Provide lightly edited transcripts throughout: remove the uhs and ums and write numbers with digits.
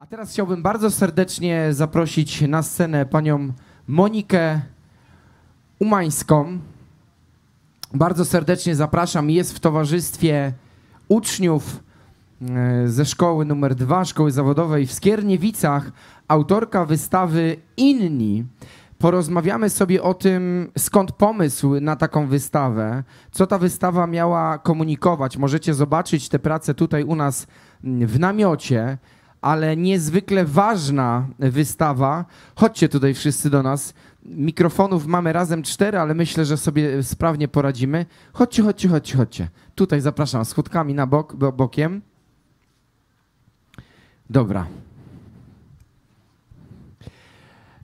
A teraz chciałbym bardzo serdecznie zaprosić na scenę panią Monikę Umańską. Bardzo serdecznie zapraszam. Jest w towarzystwie uczniów ze szkoły nr 2, szkoły zawodowej w Skierniewicach, autorka wystawy Inni. Porozmawiamy sobie o tym, skąd pomysł na taką wystawę, co ta wystawa miała komunikować. Możecie zobaczyć te prace tutaj u nas w namiocie, ale niezwykle ważna wystawa. Chodźcie tutaj wszyscy do nas. Mikrofonów mamy razem 4, ale myślę, że sobie sprawnie poradzimy. Chodźcie, chodźcie, chodźcie, chodźcie. Tutaj zapraszam z chudkami na bok, bokiem. Dobra.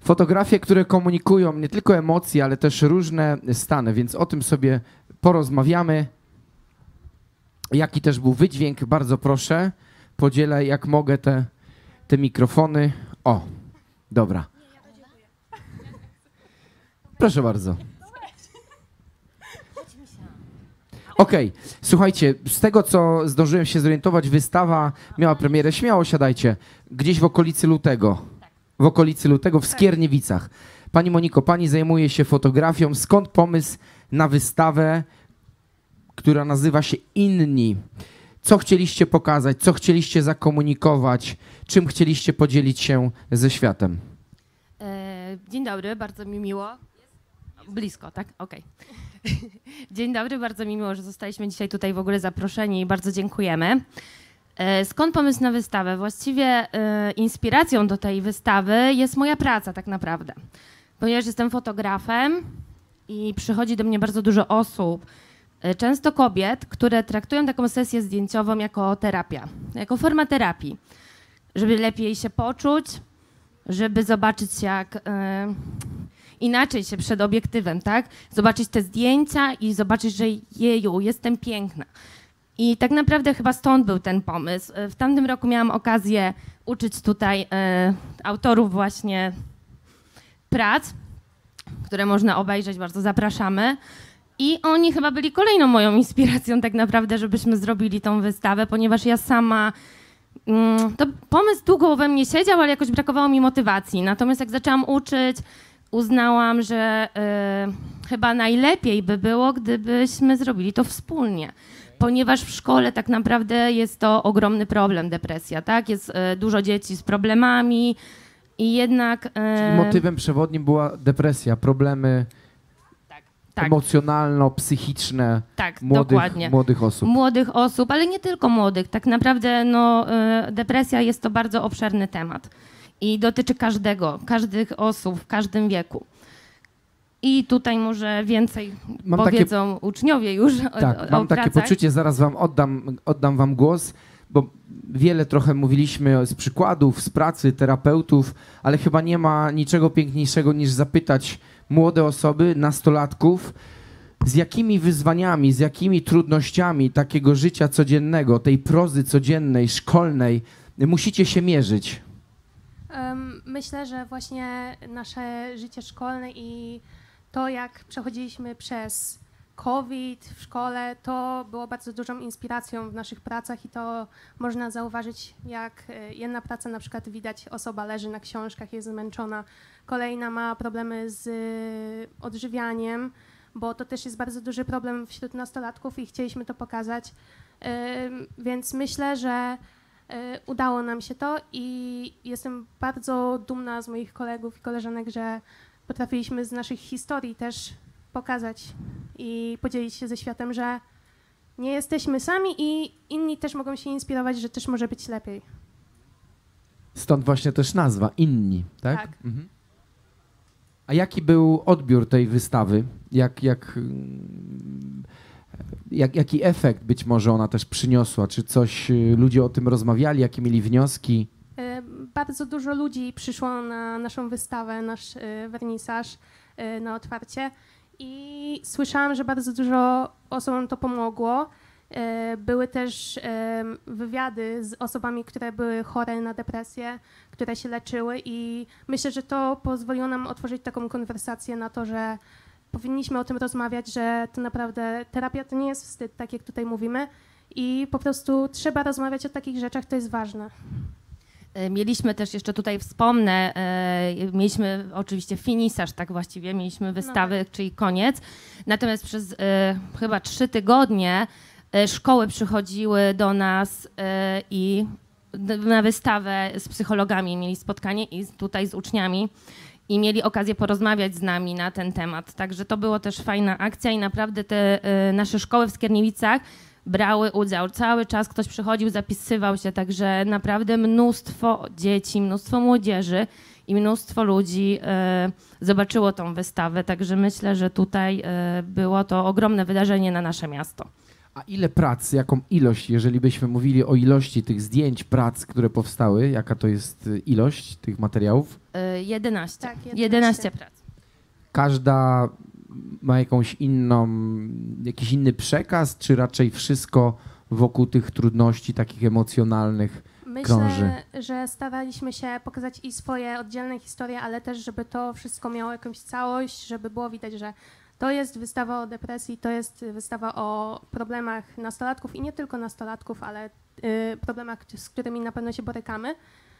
Fotografie, które komunikują nie tylko emocje, ale też różne stany, więc o tym sobie porozmawiamy. Jaki też był wydźwięk, bardzo proszę. Podzielę, jak mogę, te mikrofony. O, dobra. Proszę bardzo. Okej, słuchajcie, z tego, co zdążyłem się zorientować, wystawa miała premierę, śmiało siadajcie, gdzieś w okolicy lutego. W okolicy lutego, w Skierniewicach. Pani Moniko, pani zajmuje się fotografią. Skąd pomysł na wystawę, która nazywa się Inni? Co chcieliście pokazać, co chcieliście zakomunikować, czym chcieliście podzielić się ze światem? Dzień dobry, bardzo mi miło. Blisko, tak? Okej. Dzień dobry, bardzo mi miło, że zostaliśmy dzisiaj tutaj w ogóle zaproszeni i bardzo dziękujemy. Skąd pomysł na wystawę? Właściwie inspiracją do tej wystawy jest moja praca tak naprawdę. Ponieważ jestem fotografem i przychodzi do mnie bardzo dużo osób, często kobiet, które traktują taką sesję zdjęciową jako terapia, jako forma terapii, żeby lepiej się poczuć, żeby zobaczyć, jak inaczej się przed obiektywem, tak? Zobaczyć te zdjęcia i zobaczyć, że jeju, jestem piękna. I tak naprawdę chyba stąd był ten pomysł. W tamtym roku miałam okazję uczyć tutaj autorów właśnie prac, które można obejrzeć, bardzo zapraszamy. I oni chyba byli kolejną moją inspiracją tak naprawdę, żebyśmy zrobili tą wystawę, ponieważ ja sama, to pomysł długo we mnie siedział, ale jakoś brakowało mi motywacji. Natomiast jak zaczęłam uczyć, uznałam, że chyba najlepiej by było, gdybyśmy zrobili to wspólnie. Ponieważ w szkole tak naprawdę jest to ogromny problem, depresja, tak? Jest dużo dzieci z problemami i jednak... Czyli motywem przewodnim była depresja, problemy... Tak. Emocjonalno-psychiczne, tak, młodych osób. Młodych osób, ale nie tylko młodych. Tak naprawdę no, depresja jest to bardzo obszerny temat i dotyczy każdego, każdych osób w każdym wieku. I tutaj może więcej powiedzą uczniowie już o pracach. Mam takie poczucie, zaraz wam oddam wam głos, bo wiele trochę mówiliśmy z przykładów, z pracy terapeutów, ale chyba nie ma niczego piękniejszego niż zapytać młode osoby, nastolatków, z jakimi wyzwaniami, z jakimi trudnościami takiego życia codziennego, tej prozy codziennej, szkolnej musicie się mierzyć? Myślę, że właśnie nasze życie szkolne i to, jak przechodziliśmy przez COVID w szkole, to było bardzo dużą inspiracją w naszych pracach i to można zauważyć, jak jedna praca, na przykład widać, osoba leży na książkach, jest zmęczona, kolejna ma problemy z odżywianiem, bo to też jest bardzo duży problem wśród nastolatków i chcieliśmy to pokazać, więc myślę, że udało nam się to i jestem bardzo dumna z moich kolegów i koleżanek, że potrafiliśmy z naszych historii też pokazać i podzielić się ze światem, że nie jesteśmy sami i inni też mogą się inspirować, że też może być lepiej. Stąd właśnie też nazwa, Inni, tak? Tak. Mhm. A jaki był odbiór tej wystawy? Jaki efekt być może ona też przyniosła? Czy coś ludzie o tym rozmawiali? Jakie mieli wnioski? Bardzo dużo ludzi przyszło na naszą wystawę, nasz wernisaż na otwarcie i słyszałam, że bardzo dużo osobom to pomogło. Były też wywiady z osobami, które były chore na depresję, które się leczyły i myślę, że to pozwoliło nam otworzyć taką konwersację na to, że powinniśmy o tym rozmawiać, że to naprawdę terapia to nie jest wstyd, tak jak tutaj mówimy i po prostu trzeba rozmawiać o takich rzeczach, to jest ważne. Mieliśmy też, jeszcze tutaj wspomnę, mieliśmy oczywiście finisaż, tak właściwie, mieliśmy wystawy, no tak, czyli koniec. Natomiast przez chyba 3 tygodnie szkoły przychodziły do nas i na wystawę z psychologami mieli spotkanie i tutaj z uczniami i mieli okazję porozmawiać z nami na ten temat. Także to była też fajna akcja i naprawdę te nasze szkoły w Skierniewicach brały udział. Cały czas ktoś przychodził, zapisywał się, także naprawdę mnóstwo dzieci, mnóstwo młodzieży i mnóstwo ludzi zobaczyło tą wystawę. Także myślę, że tutaj było to ogromne wydarzenie na nasze miasto. A ile prac, jaką ilość, jeżeli byśmy mówili o ilości tych zdjęć, prac, które powstały, jaka to jest ilość tych materiałów? 11. Tak, 11 prac. Każda ma jakąś inną, jakiś inny przekaz, czy raczej wszystko wokół tych trudności takich emocjonalnych krąży? Myślę, że staraliśmy się pokazać i swoje oddzielne historie, ale też, żeby to wszystko miało jakąś całość, żeby było widać, że to jest wystawa o depresji, to jest wystawa o problemach nastolatków i nie tylko nastolatków, ale problemach, z którymi na pewno się borykamy.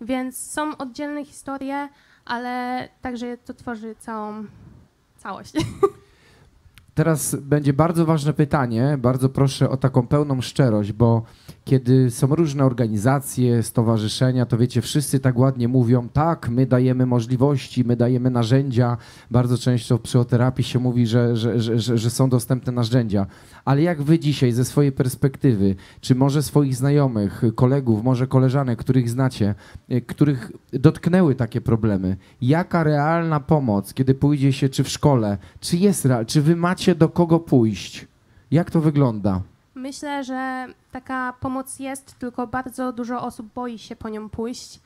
Więc są oddzielne historie, ale także to tworzy całą całość. Teraz będzie bardzo ważne pytanie. Bardzo proszę o taką pełną szczerość, bo kiedy są różne organizacje, stowarzyszenia, to wiecie, wszyscy tak ładnie mówią, tak, my dajemy możliwości, my dajemy narzędzia. Bardzo często w psychoterapii się mówi, że są dostępne narzędzia. Ale jak wy dzisiaj ze swojej perspektywy, czy może swoich znajomych, kolegów, może koleżanek, których znacie, których dotknęły takie problemy, jaka realna pomoc, kiedy pójdzie się, czy w szkole, czy jest, czy wy macie do kogo pójść? Jak to wygląda? Myślę, że taka pomoc jest, tylko bardzo dużo osób boi się po nią pójść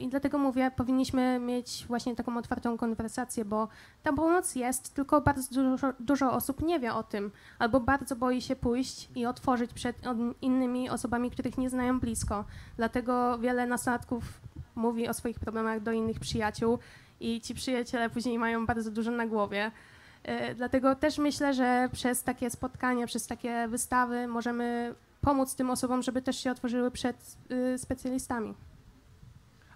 i dlatego mówię, powinniśmy mieć właśnie taką otwartą konwersację, bo ta pomoc jest, tylko bardzo dużo osób nie wie o tym albo bardzo boi się pójść i otworzyć przed innymi osobami, których nie znają blisko. Dlatego wiele nastolatków mówi o swoich problemach do innych przyjaciół i ci przyjaciele później mają bardzo dużo na głowie. Dlatego też myślę, że przez takie spotkania, przez takie wystawy możemy pomóc tym osobom, żeby też się otworzyły przed specjalistami.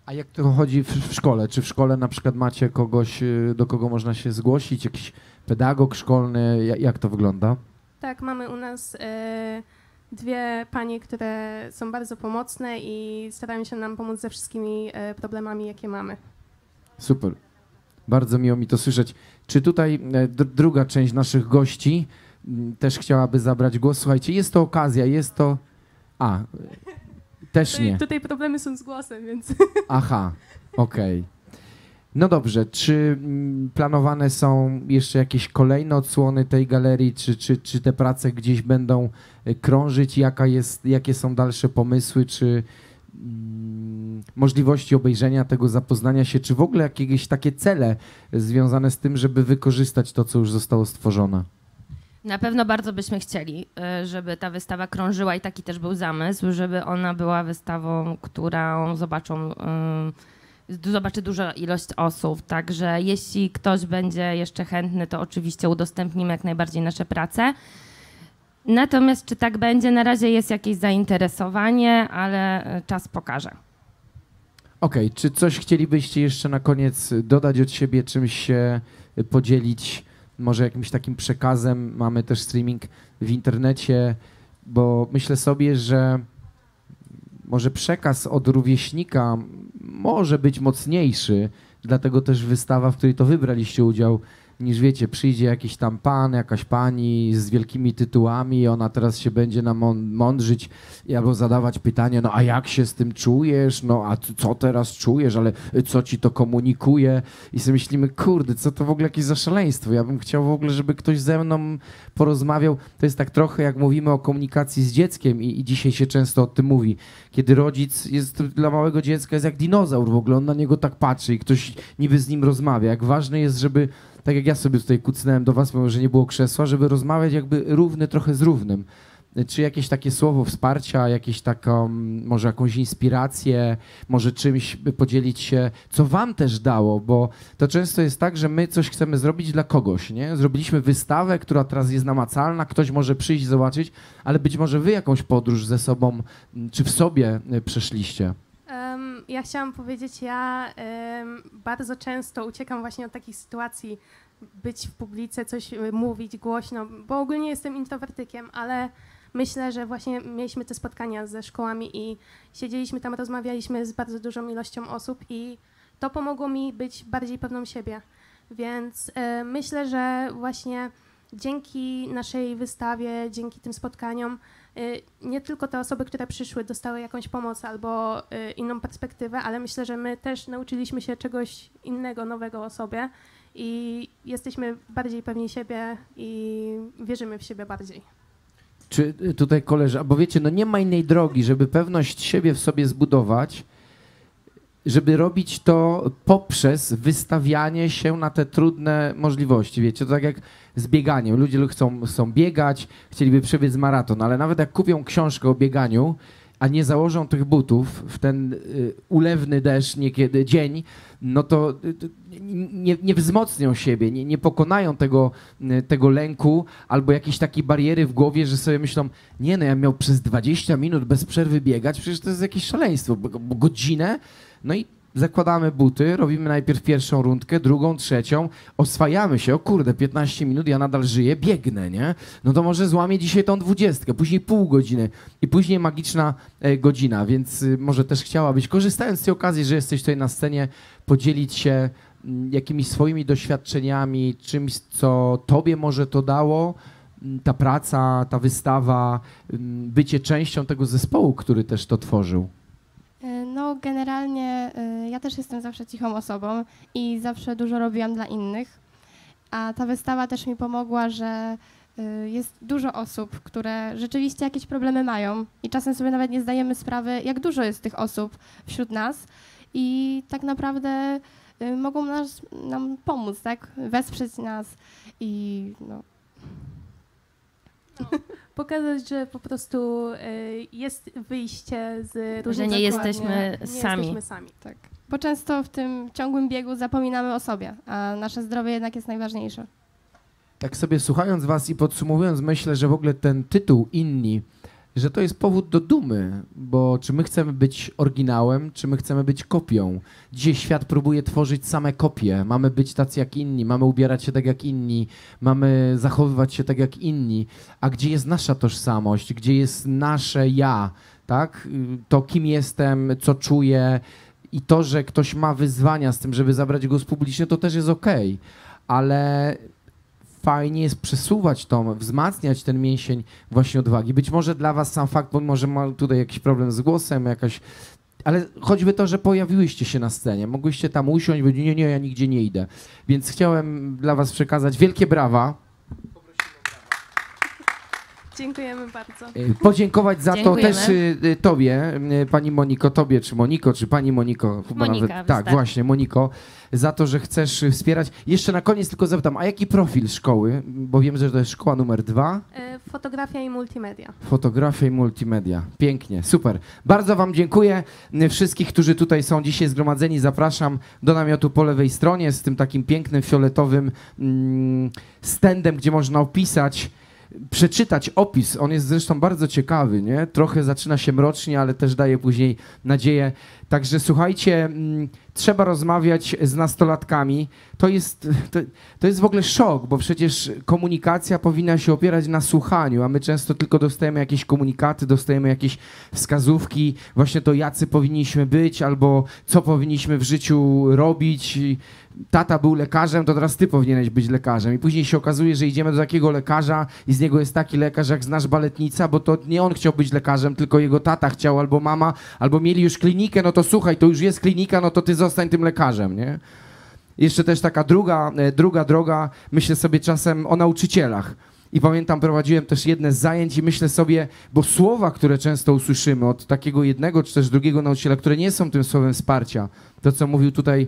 A jak to chodzi w szkole? Czy w szkole na przykład macie kogoś, do kogo można się zgłosić? Jakiś pedagog szkolny? Jak to wygląda? Tak, mamy u nas dwie panie, które są bardzo pomocne i starają się nam pomóc ze wszystkimi problemami, jakie mamy. Super. Bardzo miło mi to słyszeć. Czy tutaj druga część naszych gości też chciałaby zabrać głos? Słuchajcie, jest to okazja, jest to... A, też nie. Tutaj problemy są z głosem, więc... Aha, okej. No dobrze, czy planowane są jeszcze jakieś kolejne odsłony tej galerii? Czy te prace gdzieś będą krążyć? Jakie są dalsze pomysły? Czy... możliwości obejrzenia tego, zapoznania się, czy w ogóle jakieś takie cele związane z tym, żeby wykorzystać to, co już zostało stworzone? Na pewno bardzo byśmy chcieli, żeby ta wystawa krążyła i taki też był zamysł, żeby ona była wystawą, którą zobaczy duża ilość osób. Także jeśli ktoś będzie jeszcze chętny, to oczywiście udostępnimy jak najbardziej nasze prace. Natomiast czy tak będzie? Na razie jest jakieś zainteresowanie, ale czas pokaże. Okej, czy coś chcielibyście jeszcze na koniec dodać od siebie, czymś się podzielić, może jakimś takim przekazem? Mamy też streaming w internecie, bo myślę sobie, że może przekaz od rówieśnika może być mocniejszy, dlatego też wystawa, w której to wybraliście udział, niż wiecie, przyjdzie jakiś tam pan, jakaś pani z wielkimi tytułami, ona teraz się będzie nam mądrzyć albo zadawać pytanie, no a jak się z tym czujesz, no a co teraz czujesz, ale co ci to komunikuje? I sobie myślimy, kurde, co to w ogóle jakieś za szaleństwo, ja bym chciał w ogóle, żeby ktoś ze mną porozmawiał. To jest tak trochę, jak mówimy o komunikacji z dzieckiem i dzisiaj się często o tym mówi, kiedy rodzic jest dla małego dziecka jest jak dinozaur w ogóle, on na niego tak patrzy i ktoś niby z nim rozmawia. Jak ważne jest, żeby tak jak ja sobie tutaj kucnąłem do was, mimo że nie było krzesła, żeby rozmawiać jakby równy trochę z równym. Czy jakieś takie słowo wsparcia, jakieś taką, może jakąś inspirację, może czymś podzielić się, co wam też dało, bo to często jest tak, że my coś chcemy zrobić dla kogoś, nie? Zrobiliśmy wystawę, która teraz jest namacalna, ktoś może przyjść, zobaczyć, ale być może wy jakąś podróż ze sobą, czy w sobie przeszliście. Ja chciałam powiedzieć, ja bardzo często uciekam właśnie od takich sytuacji, być w publice, coś mówić głośno, bo ogólnie jestem introwertykiem, ale myślę, że właśnie mieliśmy te spotkania ze szkołami i siedzieliśmy tam, rozmawialiśmy z bardzo dużą ilością osób i to pomogło mi być bardziej pewną siebie. Więc myślę, że właśnie dzięki naszej wystawie, dzięki tym spotkaniom nie tylko te osoby, które przyszły, dostały jakąś pomoc albo inną perspektywę, ale myślę, że my też nauczyliśmy się czegoś innego, nowego o sobie i jesteśmy bardziej pewni siebie i wierzymy w siebie bardziej. Czy tutaj koleżanka, bo wiecie, no nie ma innej drogi, żeby pewność siebie w sobie zbudować, żeby robić to poprzez wystawianie się na te trudne możliwości. Wiecie, to tak jak z bieganiem. Ludzie chcą biegać, chcieliby przebiec maraton, ale nawet jak kupią książkę o bieganiu, a nie założą tych butów w ten ulewny deszcz niekiedy dzień, no to nie wzmocnią siebie, nie pokonają tego lęku albo jakiejś takiej bariery w głowie, że sobie myślą, nie no, ja miał przez 20 minut bez przerwy biegać, przecież to jest jakieś szaleństwo, bo godzinę, no i zakładamy buty, robimy najpierw pierwszą rundkę, drugą, trzecią, oswajamy się, o kurde, 15 minut, ja nadal żyję, biegnę, nie? No to może złamię dzisiaj tą 20, później pół godziny i później magiczna godzina, więc może też chciałabyś, korzystając z tej okazji, że jesteś tutaj na scenie, podzielić się jakimiś swoimi doświadczeniami, czymś, co tobie może to dało, ta praca, ta wystawa, bycie częścią tego zespołu, który też to tworzył. No generalnie ja też jestem zawsze cichą osobą i zawsze dużo robiłam dla innych, a ta wystawa też mi pomogła, że jest dużo osób, które rzeczywiście jakieś problemy mają i czasem sobie nawet nie zdajemy sprawy, jak dużo jest tych osób wśród nas i tak naprawdę mogą nam pomóc, tak? Wesprzeć nas i no. Pokazać, że po prostu jest wyjście z różnych, że nie jesteśmy sami. Nie jesteśmy sami. Tak. Bo często w tym ciągłym biegu zapominamy o sobie, a nasze zdrowie jednak jest najważniejsze. Tak sobie słuchając was i podsumowując, myślę, że w ogóle ten tytuł Inni, że to jest powód do dumy, bo czy my chcemy być oryginałem, czy my chcemy być kopią? Dzisiaj świat próbuje tworzyć same kopie. Mamy być tacy jak inni, mamy ubierać się tak jak inni, mamy zachowywać się tak jak inni. A gdzie jest nasza tożsamość, gdzie jest nasze ja, tak? To, kim jestem, co czuję i to, że ktoś ma wyzwania z tym, żeby zabrać głos publiczny, to też jest okej, ale fajnie jest przesuwać to, wzmacniać ten mięsień właśnie odwagi. Być może dla was sam fakt, bo może ma tutaj jakiś problem z głosem, jakaś, ale choćby to, że pojawiłyście się na scenie, mogłyście tam usiąść, bo nie, ja nigdzie nie idę. Więc chciałem dla was przekazać wielkie brawa. Dziękujemy bardzo. Podziękować za to też tobie, pani Moniko, tobie czy Moniko, czy pani Moniko. Chyba Monika, nawet, tak, właśnie, Moniko, za to, że chcesz wspierać. Jeszcze na koniec tylko zapytam, a jaki profil szkoły? Bo wiem, że to jest szkoła numer 2. Fotografia i multimedia. Fotografia i multimedia. Pięknie, super. Bardzo wam dziękuję. Wszystkich, którzy tutaj są dzisiaj zgromadzeni, zapraszam do namiotu po lewej stronie z tym takim pięknym, fioletowym standem, gdzie można przeczytać opis, on jest zresztą bardzo ciekawy, nie? Trochę zaczyna się mrocznie, ale też daje później nadzieję. Także słuchajcie, trzeba rozmawiać z nastolatkami. To jest w ogóle szok, bo przecież komunikacja powinna się opierać na słuchaniu, a my często tylko dostajemy jakieś komunikaty, dostajemy jakieś wskazówki, właśnie to jacy powinniśmy być albo co powinniśmy w życiu robić. Tata był lekarzem, to teraz ty powinieneś być lekarzem. I później się okazuje, że idziemy do takiego lekarza i z niego jest taki lekarz, jak znasz baletnica, bo to nie on chciał być lekarzem, tylko jego tata chciał albo mama, albo mieli już klinikę, no to słuchaj, to już jest klinika, no to ty zostań tym lekarzem, nie? Jeszcze też taka druga droga, myślę sobie czasem o nauczycielach. I pamiętam, prowadziłem też jedne z zajęć i myślę sobie, bo słowa, które często usłyszymy od takiego jednego czy też drugiego nauczyciela, które nie są tym słowem wsparcia, to co mówił tutaj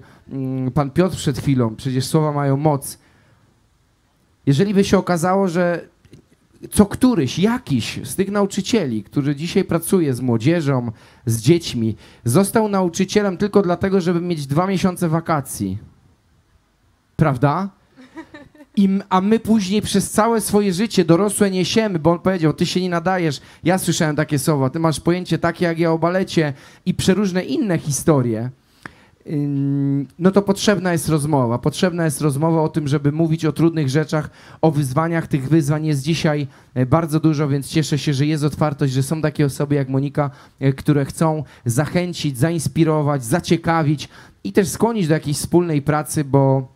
pan Piotr przed chwilą, przecież słowa mają moc. Jeżeli by się okazało, że co któryś, jakiś z tych nauczycieli, który dzisiaj pracuje z młodzieżą, z dziećmi, został nauczycielem tylko dlatego, żeby mieć 2 miesiące wakacji, prawda? A my później przez całe swoje życie dorosłe niesiemy, bo on powiedział, ty się nie nadajesz, ja słyszałem takie słowa, ty masz pojęcie takie jak ja o balecie i przeróżne inne historie, no to potrzebna jest rozmowa o tym, żeby mówić o trudnych rzeczach, o wyzwaniach, tych wyzwań jest dzisiaj bardzo dużo, więc cieszę się, że jest otwartość, że są takie osoby jak Monika, które chcą zachęcić, zainspirować, zaciekawić i też skłonić do jakiejś wspólnej pracy, bo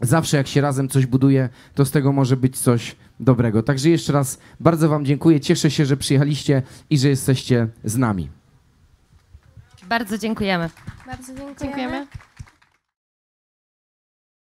zawsze jak się razem coś buduje, to z tego może być coś dobrego. Także jeszcze raz bardzo wam dziękuję. Cieszę się, że przyjechaliście i że jesteście z nami. Bardzo dziękujemy. Bardzo dziękujemy.